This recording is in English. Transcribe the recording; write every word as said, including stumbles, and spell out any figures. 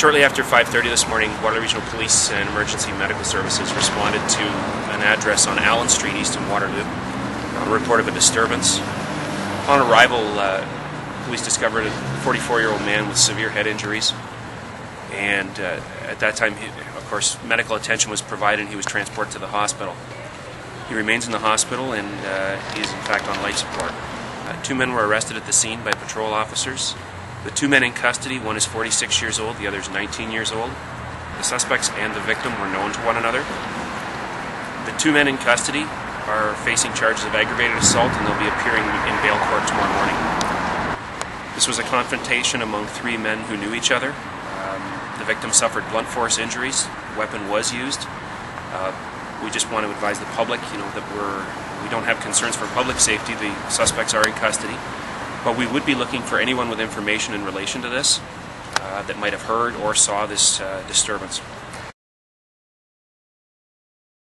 Shortly after five thirty this morning, Waterloo Regional Police and Emergency Medical Services responded to an address on Allen Street, east in Waterloo, on a report of a disturbance. Upon arrival, uh, police discovered a forty-four-year-old man with severe head injuries, and uh, at that time, he, of course, medical attention was provided, and he was transported to the hospital. He remains in the hospital, and uh, he is, in fact, on life support. Uh, two men were arrested at the scene by patrol officers. The two men in custody, one is forty-six years old, the other is nineteen years old. The suspects and the victim were known to one another. The two men in custody are facing charges of aggravated assault, and they'll be appearing in bail court tomorrow morning. This was a confrontation among three men who knew each other. Um, the victim suffered blunt force injuries. The weapon was used. Uh, we just want to advise the public, you know, that we're, we don't have concerns for public safety. The suspects are in custody. But we would be looking for anyone with information in relation to this uh, that might have heard or saw this uh, disturbance.